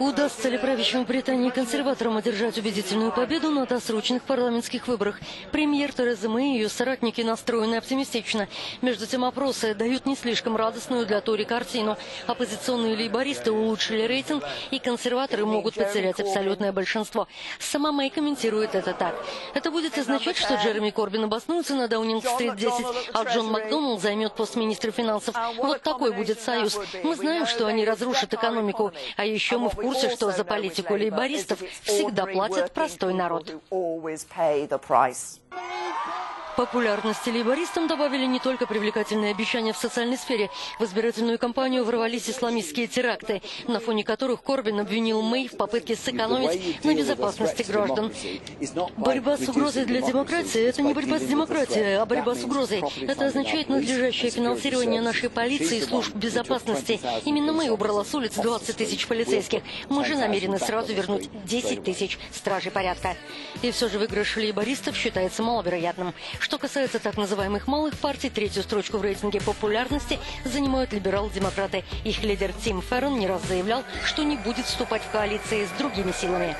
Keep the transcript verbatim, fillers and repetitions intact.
Удастся ли правящему Британии консерваторам одержать убедительную победу на досрочных парламентских выборах? Премьер Тереза Мэй и ее соратники настроены оптимистично. Между тем, опросы дают не слишком радостную для Тори картину. Оппозиционные лейбористы улучшили рейтинг, и консерваторы могут потерять абсолютное большинство. Сама Мэй комментирует это так. Это будет означать, что Джереми Корбин обоснуется на Даунинг-Стрит десять, а Джон Макдоннелл займет пост министра финансов. Вот такой будет союз. Мы знаем, что они разрушат экономику, а еще мы в В курсе, что за политику лейбористов всегда платит простой народ. Популярности лейбористам добавили не только привлекательные обещания в социальной сфере. В избирательную кампанию ворвались исламистские теракты, на фоне которых Корбин обвинил Мэй в попытке сэкономить на безопасности граждан. Борьба с угрозой для демократии – это не борьба с демократией, а борьба с угрозой. Это означает надлежащее финансирование нашей полиции и служб безопасности. Именно Мэй убрала с улиц двадцать тысяч полицейских. Мы же намерены сразу вернуть десять тысяч стражей порядка. И все же выигрыш лейбористов считается маловероятным. Что касается так называемых малых партий, третью строчку в рейтинге популярности занимают либерал-демократы. Их лидер Тим Фэррон не раз заявлял, что не будет вступать в коалиции с другими силами.